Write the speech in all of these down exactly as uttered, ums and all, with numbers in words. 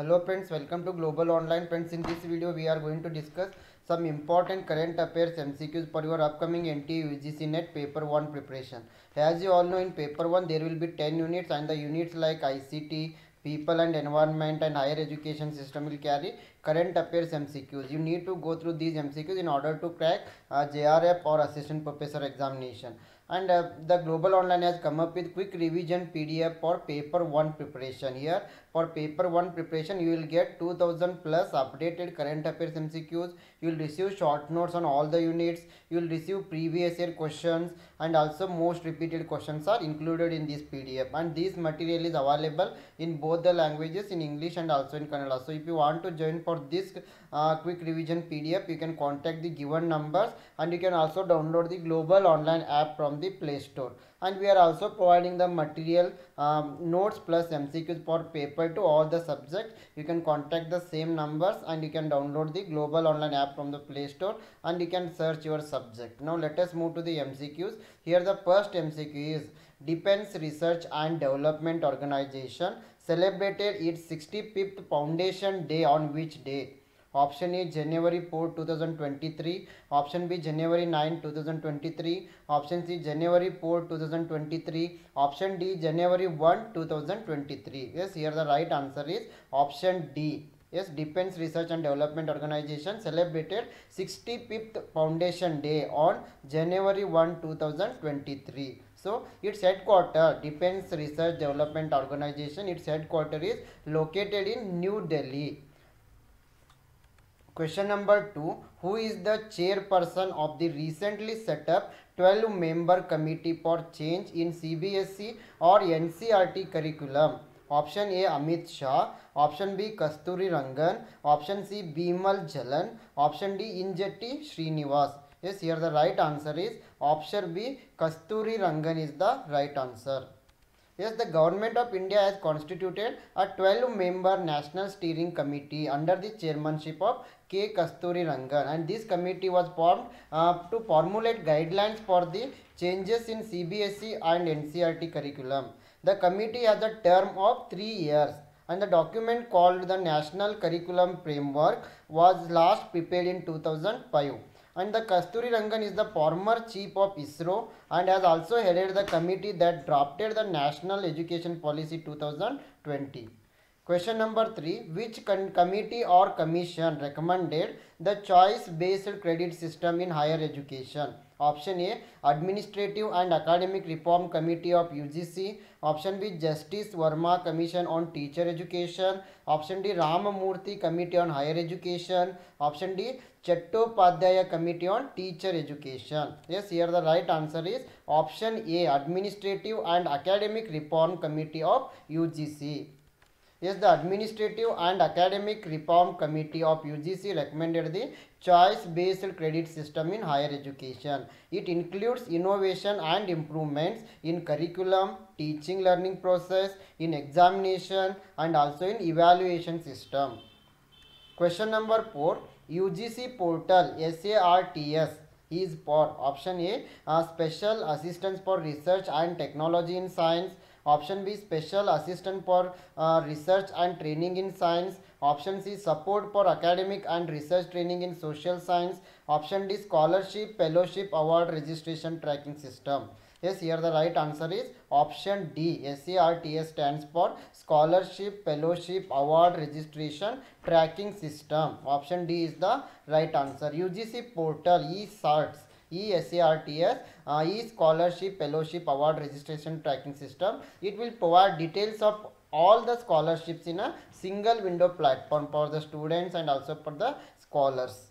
Hello friends, welcome to Global Online. Friends, in this video we are going to discuss some important current affairs M C Qs for your upcoming N T A U G C NET paper one preparation. As you all know, in paper one there will be ten units and the units like I C T, people and environment and higher education system will carry current affairs M C Qs. You need to go through these M C Qs in order to crack uh, J R F or assistant professor examination. And uh, the Global Online has come up with quick revision P D F for paper one preparation. Here for paper one preparation you will get two thousand plus updated current affairs M C Qs. You will receive short notes on all the units. You will receive previous year questions and also most repeated questions are included in this P D F. And this material is available in both the languages, in English and also in Kannada. So if you want to join for this uh, quick revision P D F, you can contact the given numbers and you can also download the Global Online app from the Play Store. And we are also providing the material um, notes plus M C Qs for paper to all the subjects. You can contact the same numbers and you can download the Global Online app from the Play Store and you can search your subject. Now let us move to the M C Qs. Here the first M C Q is Defense Research and Development Organization celebrated its sixty-fifth Foundation Day on which day? Option A January fourth two thousand twenty-three, option B January ninth two thousand twenty-three, option C January fourth two thousand twenty-three, option D January first two thousand twenty-three. Yes, here the right answer is option D. Yes, Defense Research and Development Organization celebrated sixty-fifth Foundation Day on January first two thousand twenty-three. So its headquarter, Defense Research Development Organization, its headquarter is located in New Delhi. Question number two, who is the chairperson of the recently set up twelve member committee for change in C B S E or N C E R T curriculum? Option A Amit Shah, option B Kasturi Rangan, option C Bimal Jalan, option D Injetti Srinivas. Yes, here the right answer is option B Kasturi Rangan is the right answer. Yes, the Government of India has constituted a twelve member National Steering Committee under the chairmanship of K. Kasturi Rangan, and this committee was formed uh, to formulate guidelines for the changes in C B S E and N C E R T curriculum. The committee has a term of three years and the document called the National Curriculum Framework was last prepared in two thousand five. And the Kasturi Rangan is the former chief of ISRO and has also headed the committee that drafted the National Education Policy two thousand twenty. Question number three, which committee or commission recommended the choice-based credit system in higher education? Option A, Administrative and Academic Reform Committee of U G C. Option B, Justice Verma Commission on Teacher Education. Option D, Ramamurthy Committee on Higher Education. Option D, Chattopadhyaya Committee on Teacher Education. Yes, here the right answer is option A, Administrative and Academic Reform Committee of U G C. Yes, the Administrative and Academic Reform Committee of U G C recommended the choice-based credit system in higher education. It includes innovation and improvements in curriculum, teaching learning process, in examination and also in evaluation system. Question number four, U G C portal SARTS is for option A, uh, Special Assistance for Research and Technology in Science. Option B, Special Assistant for uh, Research and Training in Science. Option C, Support for Academic and Research Training in Social Science. Option D, Scholarship, Fellowship, Award Registration Tracking System. Yes, here the right answer is option D. SARTS stands for Scholarship, Fellowship, Award Registration Tracking System. Option D is the right answer. U G C portal eSARTS. eSARTS uh, is Scholarship, Fellowship, Award Registration Tracking System. It will provide details of all the scholarships in a single window platform for the students and also for the scholars.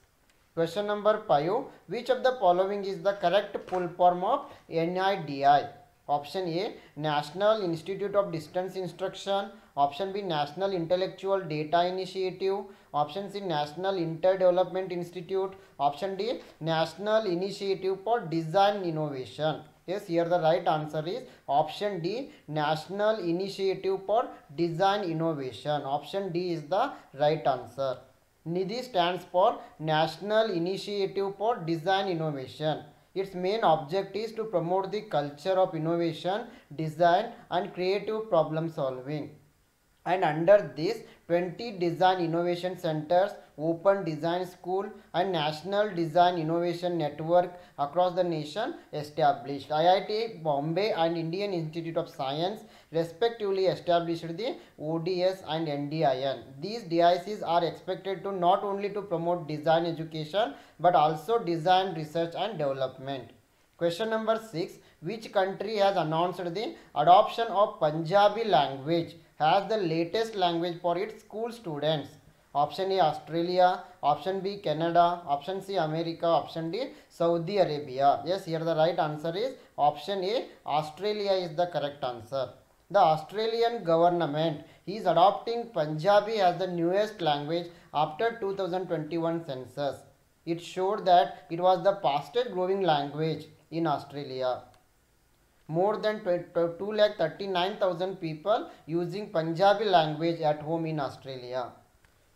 Question number five. Which of the following is the correct full form of N I D I? Option A, National Institute of Distance Instruction. Option B, National Intellectual Data Initiative. Option C, National Interdevelopment Institute. Option D, National Initiative for Design Innovation. Yes, here the right answer is option D, National Initiative for Design Innovation. Option D is the right answer. NIDHI stands for National Initiative for Design Innovation. Its main object is to promote the culture of innovation, design and creative problem solving. and under this twenty design innovation centers, open design school and national design innovation network across the nation established. I I T Bombay and Indian Institute of Science respectively established the O D S and N D I N. These D I Cs are expected to not only to promote design education but also design research and development. Question number six, which country has announced the adoption of Punjabi language as the latest language for its school students? Option A Australia, option B Canada, option C America, option D Saudi Arabia. Yes, here the right answer is option A Australia is the correct answer. The Australian government is adopting Punjabi as the newest language after two thousand twenty-one census. It showed that it was the fastest growing language in Australia. More than two lakh thirty-nine thousand people using Punjabi language at home in Australia.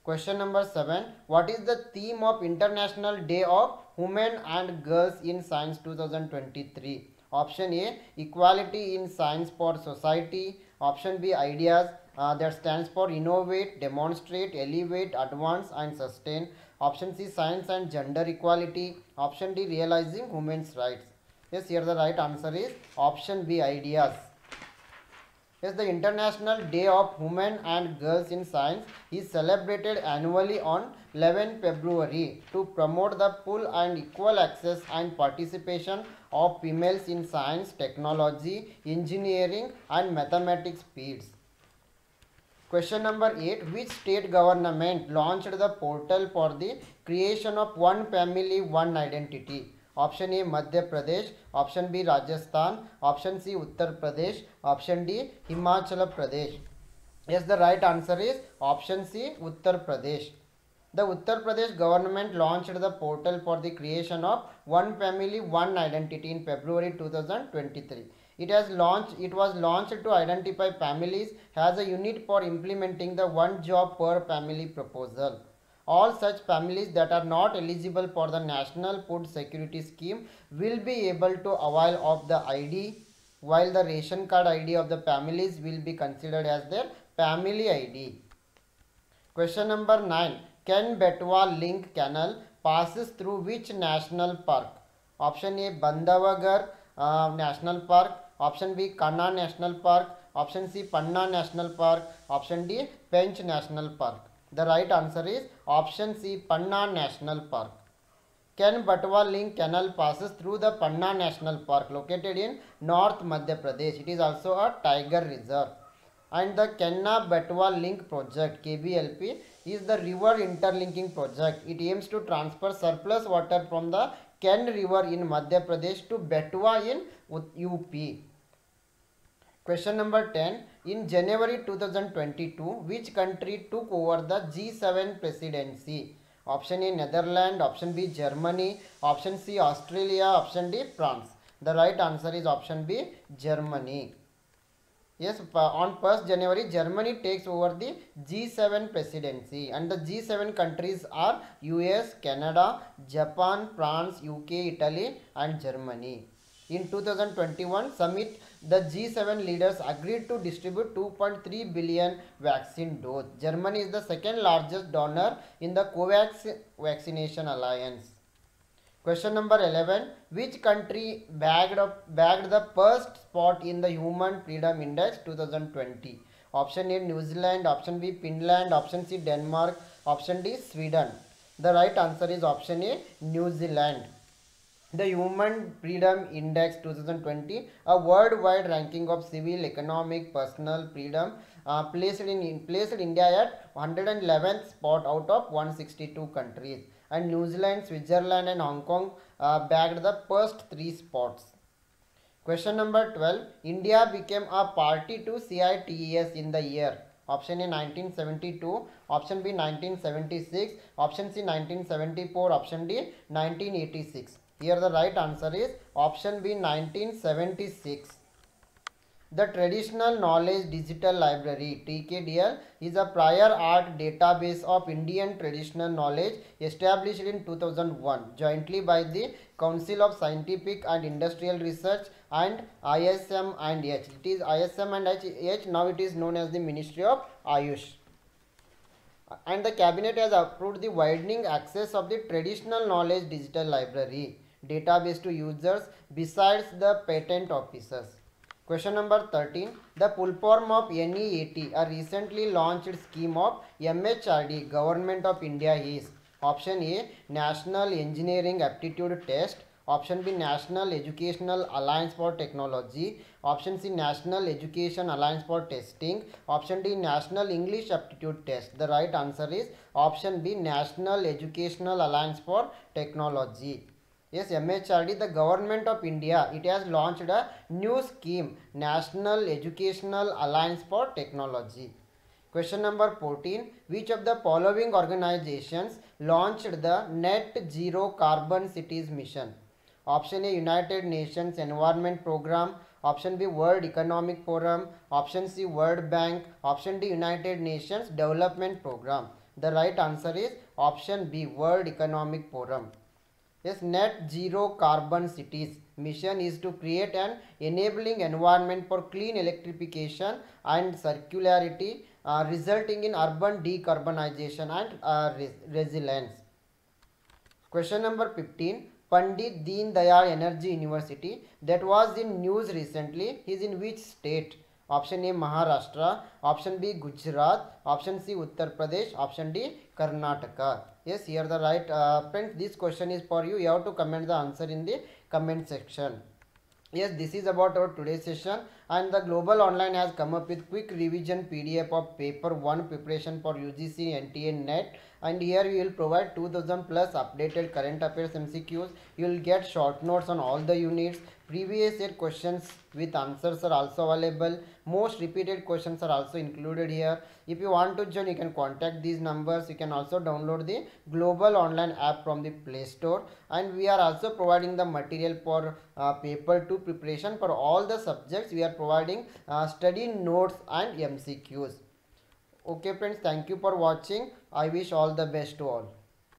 Question number seven. What is the theme of International Day of Women and Girls in Science twenty twenty-three? Option A. Equality in Science for Society. Option B. Ideas uh, that stands for Innovate, Demonstrate, Elevate, Advance and Sustain. Option C. Science and Gender Equality. Option D. Realizing Women's Rights. Yes, here the right answer is option B, ideas. Yes, the International Day of Women and Girls in Science is celebrated annually on eleventh February to promote the full and equal access and participation of females in science, technology, engineering and mathematics fields. Question number eight. Which state government launched the portal for the creation of one family, one identity? Option A Madhya Pradesh, option B Rajasthan, option C Uttar Pradesh, option D Himachal Pradesh. Yes, the right answer is option C Uttar Pradesh. The Uttar Pradesh government launched the portal for the creation of one family, one identity in February two thousand twenty-three. It has launched, it was launched to identify families as a unit for implementing the one job per family proposal. All such families that are not eligible for the National Food Security Scheme will be able to avail of the I D, while the ration card I D of the families will be considered as their family I D. Question number nine. Ken Betwa Link Canal passes through which national park? Option A Bandhavgarh uh, National Park, option B Kanha National Park, option C Panna National Park, option D Pench National Park. The right answer is option C, Panna National Park. Ken Betwa Link Canal passes through the Panna National Park located in North Madhya Pradesh. It is also a tiger reserve. And the Kanha Betwa Link Project, K B L P, is the river interlinking project. It aims to transfer surplus water from the Ken River in Madhya Pradesh to Betwa in U P. Question number ten. In January two thousand twenty-two, which country took over the G seven presidency? Option A Netherlands, option B Germany, option C Australia, option D France. The right answer is option B Germany. Yes, on first January, Germany takes over the G seven presidency, and the G seven countries are U S, Canada, Japan, France, U K, Italy and Germany. In two thousand twenty-one summit, the G seven leaders agreed to distribute two point three billion vaccine doses. Germany is the second largest donor in the COVAX vaccination alliance. Question number eleven. Which country bagged, up, bagged the first spot in the Human Freedom Index twenty twenty? Option A New Zealand, option B Finland, option C Denmark, option D Sweden. The right answer is option A New Zealand. The Human Freedom Index twenty twenty, a worldwide ranking of civil, economic, personal freedom, uh, placed in placed India at one hundred eleventh spot out of one hundred sixty-two countries, and New Zealand, Switzerland and Hong Kong uh, bagged the first three spots. Question number twelve. India became a party to CITES in the year. Option A nineteen seventy-two, option B nineteen seventy-six, option C nineteen seventy-four, option D nineteen eighty-six. Here the right answer is option B nineteen seventy-six. The Traditional Knowledge Digital Library T K D L is a prior art database of Indian traditional knowledge established in two thousand one jointly by the Council of Scientific and Industrial Research and I S M and H. It is I S M and H, now it is known as the Ministry of Ayush. And the cabinet has approved the widening access of the traditional knowledge digital library database to users besides the patent officers. Question number thirteen. The full form of N E A T, a recently launched scheme of M H R D, Government of India, is option A, National Engineering Aptitude Test, option B, National Educational Alliance for Technology, option C, National Education Alliance for Testing, option D, National English Aptitude Test. The right answer is option B, National Educational Alliance for Technology. Yes, M H R D, the Government of India, it has launched a new scheme, National Educational Alliance for Technology. Question number fourteen. Which of the following organizations launched the Net Zero Carbon Cities Mission? Option A, United Nations Environment Program, option B, World Economic Forum, option C, World Bank, option D, United Nations Development Program. The right answer is option B, World Economic Forum. Yes, Net Zero Carbon Cities Mission is to create an enabling environment for clean electrification and circularity, Uh, resulting in urban decarbonization and uh, res resilience. Question number fifteen. Pandit Deen Dayal Energy University, that was in news recently, is in which state? Option A, Maharashtra, option B, Gujarat, option C, Uttar Pradesh, option D, Karnataka. Yes, here the right uh, friends, this question is for you. You have to comment the answer in the comment section. Yes, this is about our today's session, and the Global Online has come up with quick revision P D F of paper one preparation for U G C N T A NET, and here we will provide two thousand plus updated current affairs M C Qs. You will get short notes on all the units. Previous year questions with answers are also available. Most repeated questions are also included here. If you want to join, you can contact these numbers. You can also download the Global Online app from the Play Store. And we are also providing the material for uh, paper two preparation for all the subjects. We are providing uh, study notes and M C Qs. Okay friends, thank you for watching. I wish all the best to all.